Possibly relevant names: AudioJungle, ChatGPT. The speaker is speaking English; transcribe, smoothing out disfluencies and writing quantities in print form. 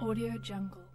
AudioJungle.